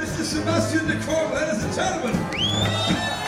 Mr. Sebastian de Cordova, ladies and gentlemen.